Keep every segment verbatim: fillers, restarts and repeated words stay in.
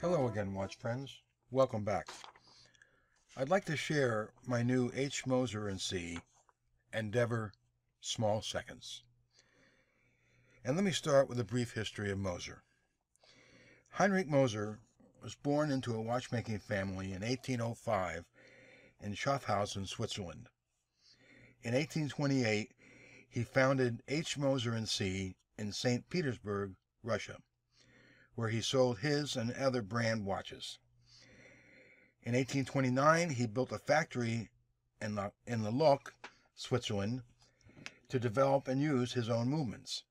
Hello again, watch friends. Welcome back. I'd like to share my new H. Moser and Cie Endeavor Small Seconds. And let me start with a brief history of Moser. Heinrich Moser was born into a watchmaking family in eighteen oh five in Schaffhausen, Switzerland. In eighteen twenty-eight, he founded H. Moser and Cie in Saint Petersburg, Russia, where he sold his and other brand watches. In eighteen twenty-nine, he built a factory in Le Locle, Switzerland, to develop and use his own movements.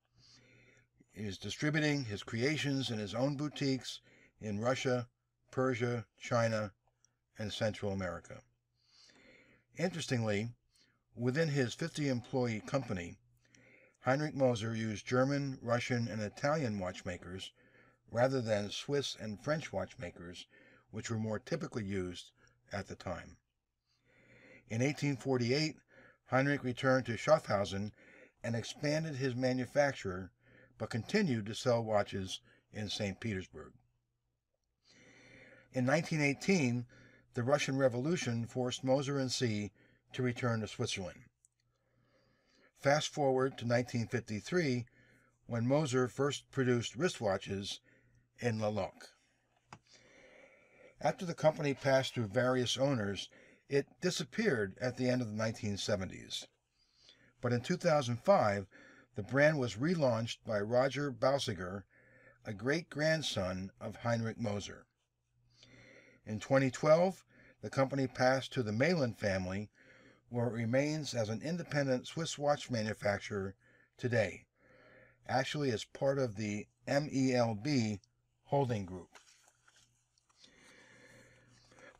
He is distributing his creations in his own boutiques in Russia, Persia, China, and Central America. Interestingly, within his fifty-employee company, Heinrich Moser used German, Russian, and Italian watchmakers rather than Swiss and French watchmakers, which were more typically used at the time. In eighteen forty-eight, Heinrich returned to Schaffhausen and expanded his manufacture, but continued to sell watches in Saint Petersburg. In nineteen eighteen, the Russian Revolution forced Moser and Cie to return to Switzerland. Fast forward to nineteen fifty-three, when Moser first produced wristwatches in Le Locle. After the company passed through various owners, it disappeared at the end of the nineteen seventies. But in two thousand five, the brand was relaunched by Roger Balsiger, a great-grandson of Heinrich Moser. In twenty twelve, the company passed to the Meylan family, where it remains as an independent Swiss watch manufacturer today. Actually, it's part of the M E L B holding group.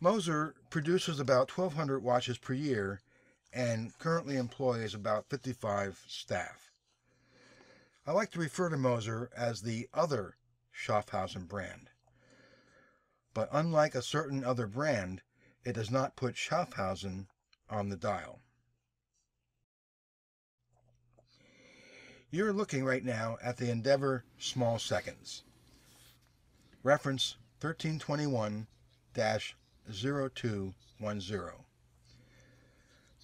Moser produces about twelve hundred watches per year and currently employs about fifty-five staff. I like to refer to Moser as the other Schaffhausen brand. But unlike a certain other brand, it does not put Schaffhausen on the dial. You're looking right now at the Endeavor Small Seconds. Reference thirteen twenty-one dash oh two ten.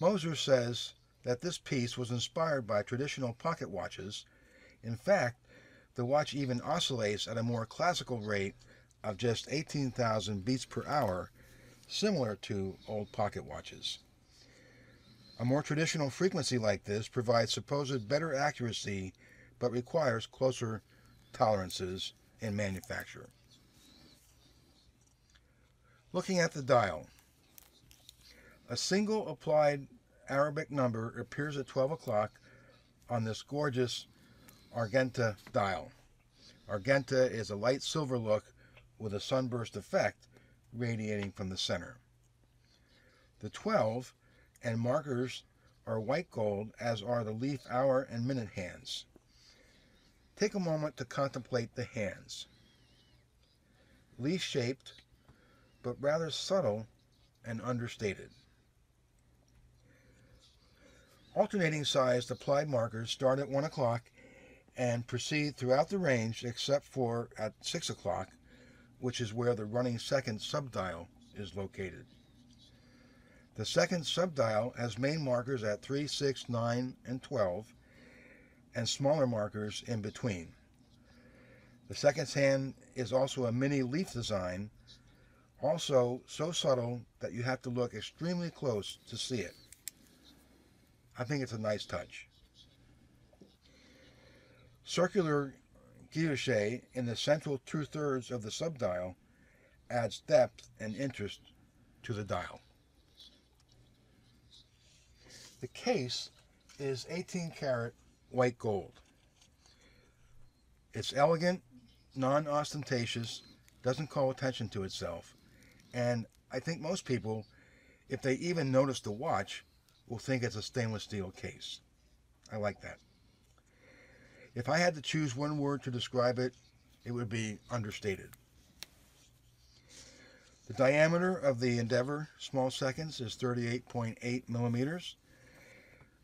Moser says that this piece was inspired by traditional pocket watches. In fact, the watch even oscillates at a more classical rate of just eighteen thousand beats per hour, similar to old pocket watches. A more traditional frequency like this provides supposed better accuracy, but requires closer tolerances in manufacture. Looking at the dial, a single applied Arabic number appears at twelve o'clock on this gorgeous argenta dial. Argenta is a light silver look with a sunburst effect radiating from the center. The twelve and markers are white gold, as are the leaf, hour, and minute hands. Take a moment to contemplate the hands. Leaf-shaped, but rather subtle and understated. Alternating sized applied markers start at one o'clock and proceed throughout the range except for at six o'clock, which is where the running second subdial is located. The second subdial has main markers at three, six, nine, and twelve, and smaller markers in between. The second hand is also a mini leaf design, also so subtle that you have to look extremely close to see it. I think it's a nice touch. Circular guilloche in the central two-thirds of the subdial adds depth and interest to the dial. The case is eighteen karat white gold. It's elegant, non-ostentatious, doesn't call attention to itself, and I think most people, if they even notice the watch, will think it's a stainless steel case. I like that. If I had to choose one word to describe it, it would be understated. The diameter of the Endeavor Small Seconds is thirty-eight point eight millimeters.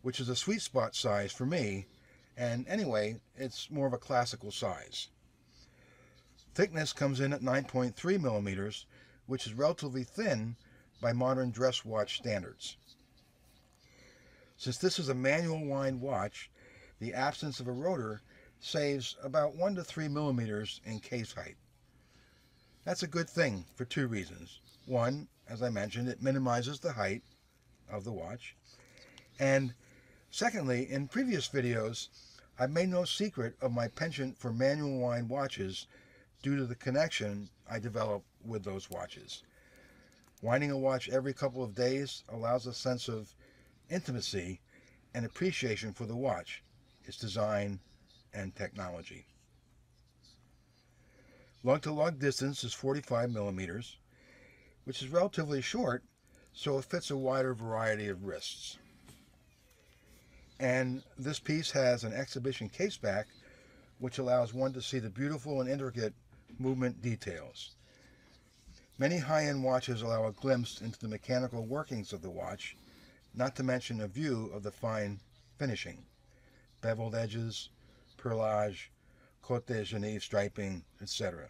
Which is a sweet spot size for me, and anyway, it's more of a classical size. Thickness comes in at nine point three millimeters, which is relatively thin by modern dress watch standards. Since this is a manual wind watch, the absence of a rotor saves about one to three millimeters in case height. That's a good thing for two reasons. One, as I mentioned, it minimizes the height of the watch. And secondly, in previous videos, I made no secret of my penchant for manual wind watches due to the connection I developed with those watches. Winding a watch every couple of days allows a sense of intimacy and appreciation for the watch, its design, and technology. Lug-to-lug distance is forty-five millimeters, which is relatively short, so it fits a wider variety of wrists. And this piece has an exhibition case back, which allows one to see the beautiful and intricate movement details. Many high-end watches allow a glimpse into the mechanical workings of the watch, not to mention a view of the fine finishing, beveled edges, perlage, Côte de Genève striping, et cetera.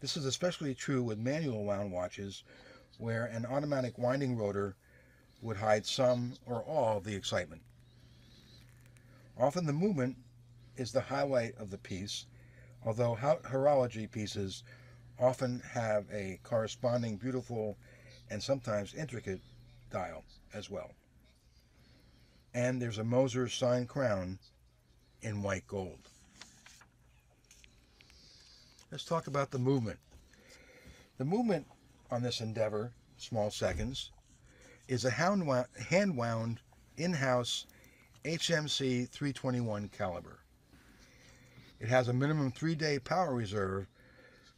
This is especially true with manual wound watches, where an automatic winding rotor would hide some or all of the excitement. Often the movement is the highlight of the piece, although horology pieces often have a corresponding beautiful and sometimes intricate dial as well. And there's a Moser signed crown in white gold. Let's talk about the movement. The movement on this Endeavor Small Seconds is a hand-wound, in-house H M C three twenty-one caliber. It has a minimum three-day power reserve,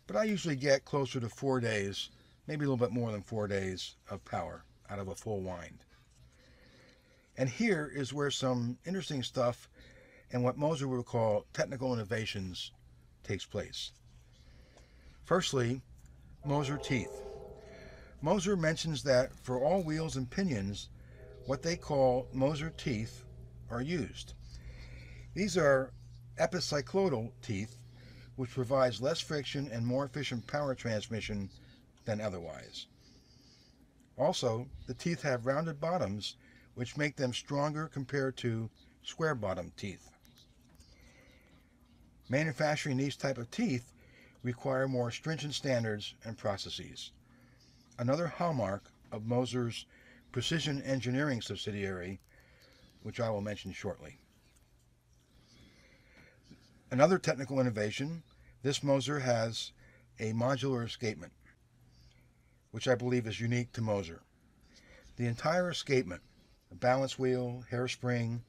but I usually get closer to four days, maybe a little bit more than four days of power out of a full wind. And here is where some interesting stuff and what Moser would call technical innovations takes place. Firstly, Moser teeth. Moser mentions that for all wheels and pinions, what they call Moser teeth are used. These are epicycloidal teeth, which provides less friction and more efficient power transmission than otherwise. Also, the teeth have rounded bottoms, which make them stronger compared to square-bottomed teeth. Manufacturing these type of teeth require more stringent standards and processes. Another hallmark of Moser's precision engineering subsidiary, which I will mention shortly. Another technical innovation, this Moser has a modular escapement, which I believe is unique to Moser. The entire escapement, the balance wheel, hair spring,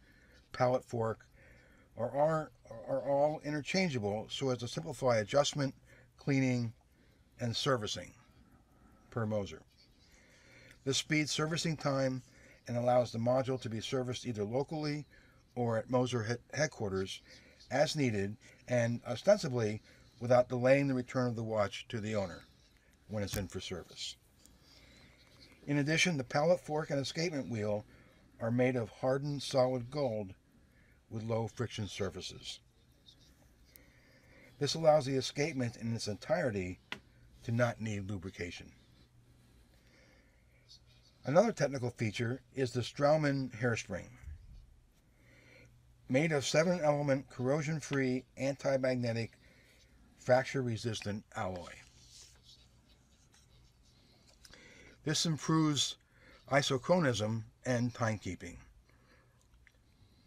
pallet fork, are, are, are all interchangeable so as to simplify adjustment, cleaning, and servicing per Moser. This speeds servicing time and allows the module to be serviced either locally or at Moser headquarters as needed and ostensibly without delaying the return of the watch to the owner when it's in for service. In addition, the pallet fork and escapement wheel are made of hardened solid gold with low friction surfaces. This allows the escapement in its entirety to not need lubrication. Another technical feature is the Straumann hair spring. Made of seven element corrosion-free, anti-magnetic, fracture-resistant alloy. This improves isochronism and timekeeping.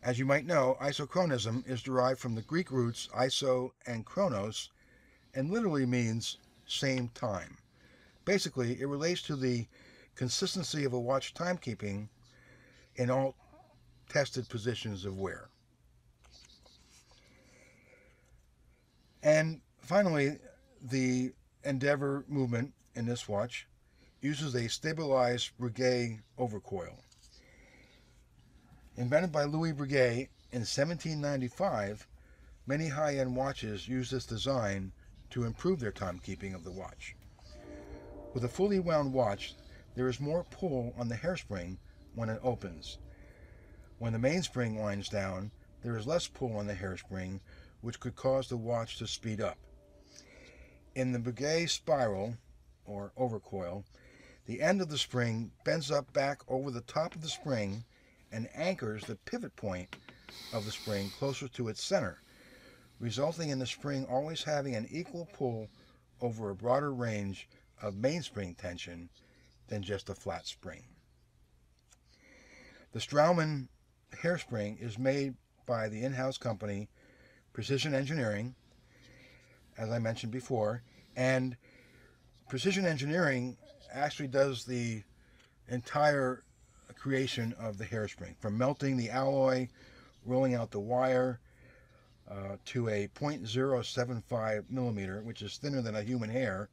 As you might know, isochronism is derived from the Greek roots iso and chronos and literally means same time. Basically, it relates to the consistency of a watch timekeeping in all tested positions of wear. And finally, the Endeavor movement in this watch uses a stabilized Breguet overcoil. Invented by Louis Breguet in seventeen ninety-five, many high-end watches use this design to improve their timekeeping of the watch. With a fully wound watch, there is more pull on the hairspring when it opens. When the mainspring winds down, there is less pull on the hairspring, which could cause the watch to speed up, In the Breguet spiral, or overcoil, the end of the spring bends up back over the top of the spring and anchors the pivot point of the spring closer to its center, resulting in the spring always having an equal pull over a broader range of mainspring tension than just a flat spring. The Straumann hair spring is made by the in-house company Precision Engineering, as I mentioned before, and Precision Engineering actually does the entire creation of the hairspring, from melting the alloy, rolling out the wire uh, to a zero point zero seven five millimeter, which is thinner than a human hair,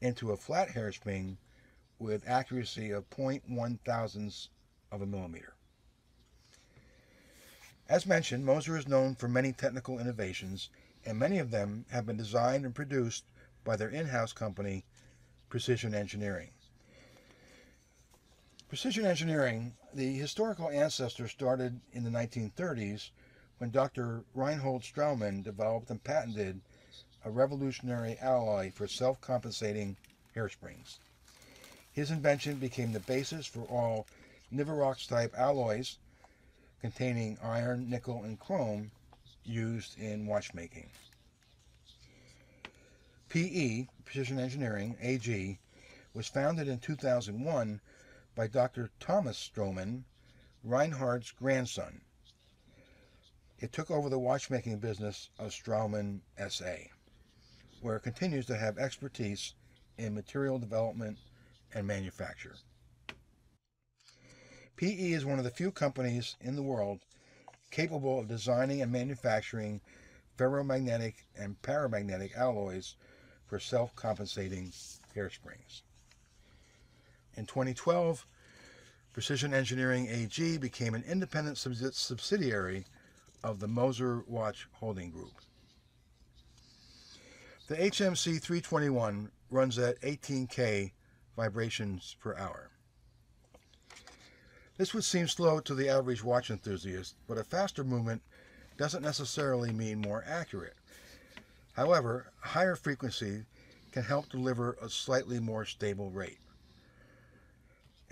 into a flat hairspring with accuracy of zero point one thousandths of a millimeter. As mentioned, Moser is known for many technical innovations, and many of them have been designed and produced by their in-house company, Precision Engineering. Precision Engineering, the historical ancestor, started in the nineteen thirties when Doctor Reinhold Straumann developed and patented a revolutionary alloy for self-compensating hair springs. His invention became the basis for all Nivarox-type alloys containing iron, nickel, and chrome used in watchmaking. P E, Precision Engineering, A G, was founded in two thousand one by Doctor Thomas Straumann, Reinhardt's grandson. It took over the watchmaking business of Straumann S A, where it continues to have expertise in material development and manufacture. P E is one of the few companies in the world capable of designing and manufacturing ferromagnetic and paramagnetic alloys for self-compensating hair springs. In twenty twelve, Precision Engineering A G became an independent subsidiary of the Moser Watch Holding Group. The H M C three twenty-one runs at eighteen K vibrations per hour. This would seem slow to the average watch enthusiast, but a faster movement doesn't necessarily mean more accurate. However, higher frequency can help deliver a slightly more stable rate.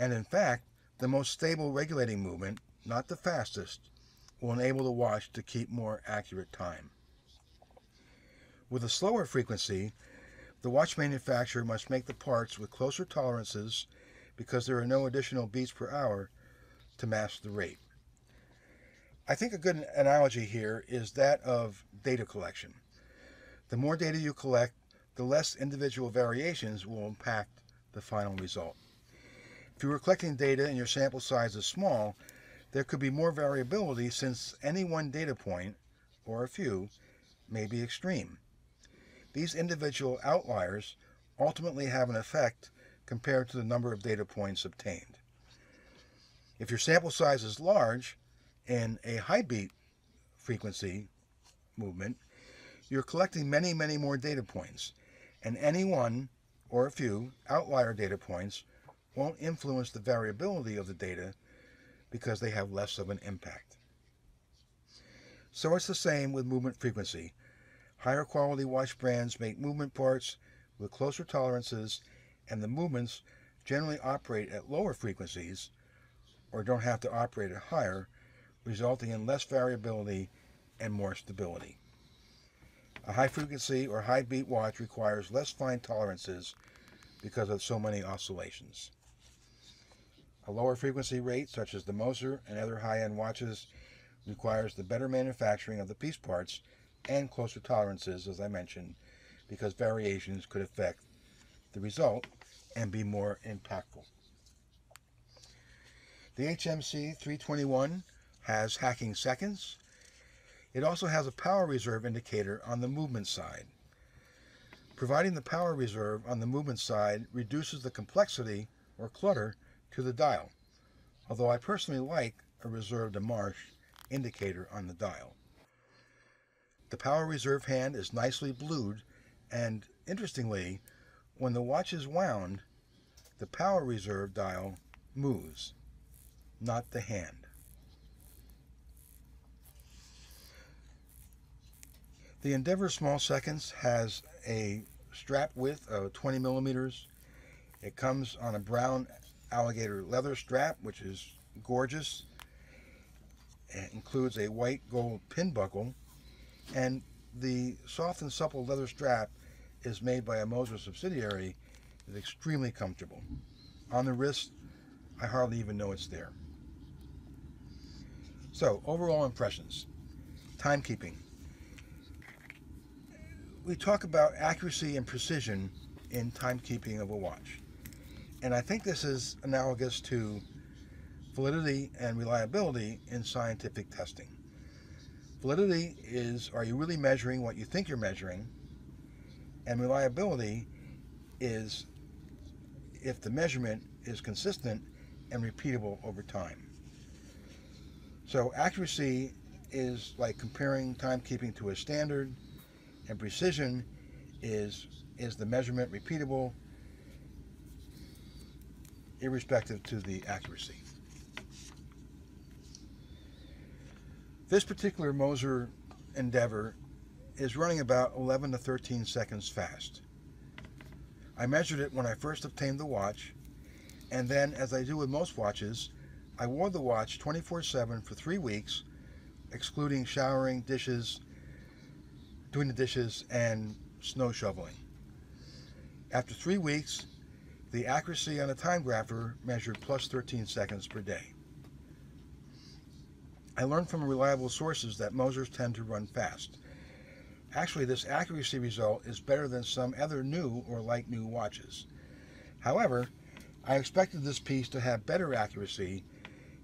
And in fact, the most stable regulating movement, not the fastest, will enable the watch to keep more accurate time. With a slower frequency, the watch manufacturer must make the parts with closer tolerances because there are no additional beats per hour to match the rate. I think a good analogy here is that of data collection. The more data you collect, the less individual variations will impact the final result. If you are collecting data and your sample size is small, there could be more variability since any one data point, or a few, may be extreme. These individual outliers ultimately have an effect compared to the number of data points obtained. If your sample size is large and a high beat frequency movement, you're collecting many, many more data points, and any one or a few outlier data points won't influence the variability of the data because they have less of an impact. So it's the same with movement frequency. Higher quality watch brands make movement parts with closer tolerances, and the movements generally operate at lower frequencies or don't have to operate at higher, resulting in less variability and more stability. A high frequency or high beat watch requires less fine tolerances because of so many oscillations. A lower frequency rate, such as the Moser and other high-end watches, requires the better manufacturing of the piece parts and closer tolerances, as I mentioned, because variations could affect the result and be more impactful. The H M C three twenty-one has hacking seconds. It also has a power reserve indicator on the movement side. Providing the power reserve on the movement side reduces the complexity or clutter to the dial, although I personally like a reserve de marche indicator on the dial. The power reserve hand is nicely blued, and interestingly, when the watch is wound, the power reserve dial moves, not the hand. The Endeavor Small Seconds has a strap width of twenty millimeters. It comes on a brown alligator leather strap, which is gorgeous. It includes a white gold pin buckle, and the soft and supple leather strap is made by a Moser subsidiary. It's extremely comfortable. On the wrist, I hardly even know it's there. So, overall impressions. Timekeeping. We talk about accuracy and precision in timekeeping of a watch. And I think this is analogous to validity and reliability in scientific testing. Validity is, are you really measuring what you think you're measuring? And reliability is if the measurement is consistent and repeatable over time. So accuracy is like comparing timekeeping to a standard, and precision is, is the measurement repeatable irrespective to the accuracy. This particular Moser Endeavor is running about eleven to thirteen seconds fast. I measured it when I first obtained the watch, and then, as I do with most watches, I wore the watch twenty-four seven for three weeks, excluding showering, dishes, doing the dishes, and snow shoveling. After three weeks, the accuracy on a time grapher measured plus thirteen seconds per day. I learned from reliable sources that Mosers tend to run fast. Actually, this accuracy result is better than some other new or like new watches. However, I expected this piece to have better accuracy,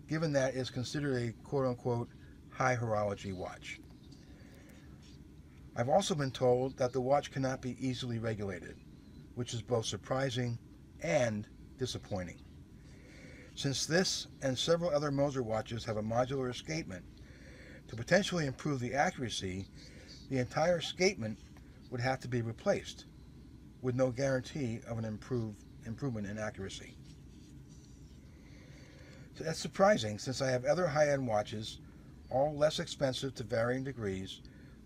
given that it's considered a quote-unquote high horology watch. I've also been told that the watch cannot be easily regulated, which is both surprising and disappointing. Since this and several other Moser watches have a modular escapement, to potentially improve the accuracy, the entire escapement would have to be replaced, with no guarantee of an improved improvement in accuracy. So that's surprising, since I have other high-end watches, all less expensive to varying degrees,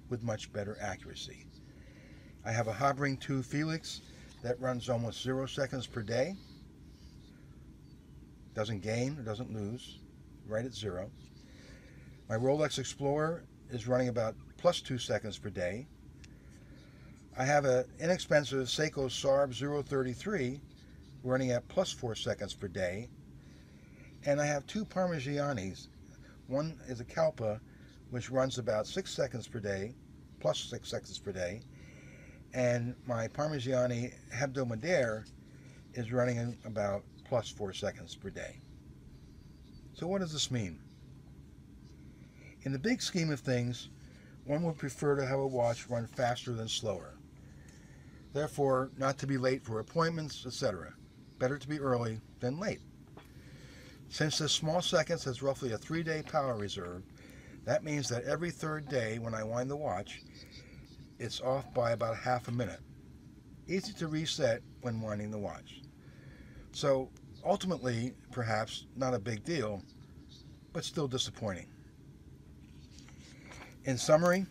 with much better accuracy. I have a Habring two Felix that runs almost zero seconds per day. Doesn't gain, or doesn't lose, right at zero. My Rolex Explorer is running about plus two seconds per day. I have an inexpensive Seiko SARB zero thirty-three running at plus four seconds per day. And I have two Parmigianis. One is a Kalpa, which runs about six seconds per day, plus six seconds per day, and my Parmigiani Hebdomadaire is running about plus four seconds per day. So what does this mean? In the big scheme of things, one would prefer to have a watch run faster than slower. Therefore, not to be late for appointments, et cetera. Better to be early than late. Since this small seconds has roughly a three-day power reserve, that means that every third day when I wind the watch, it's off by about half a minute. Easy to reset when winding the watch. So ultimately, perhaps not a big deal, but still disappointing. In summary,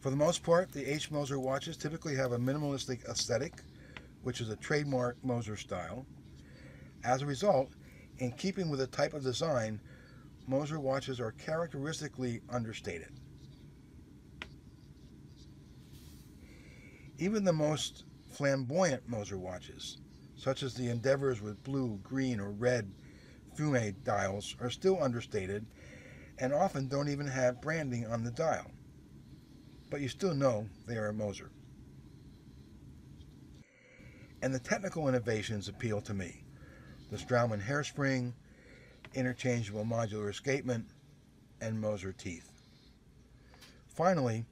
for the most part, the H. Moser watches typically have a minimalistic aesthetic, which is a trademark Moser style. As a result, in keeping with the type of design, Moser watches are characteristically understated. Even the most flamboyant Moser watches, such as the Endeavors with blue, green, or red Fumé dials, are still understated and often don't even have branding on the dial. But you still know they are a Moser. And the technical innovations appeal to me. The Straumann hair spring, interchangeable modular escapement, and Moser teeth. Finally,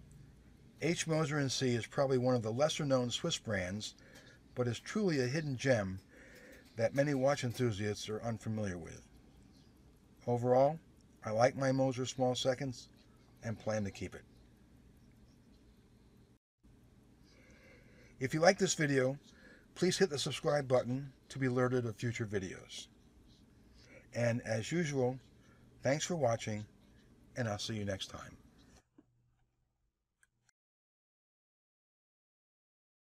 H. Moser and Cie is probably one of the lesser-known Swiss brands, but is truly a hidden gem that many watch enthusiasts are unfamiliar with. Overall, I like my Moser Small Seconds and plan to keep it. If you like this video, please hit the subscribe button to be alerted of future videos. And as usual, thanks for watching, and I'll see you next time.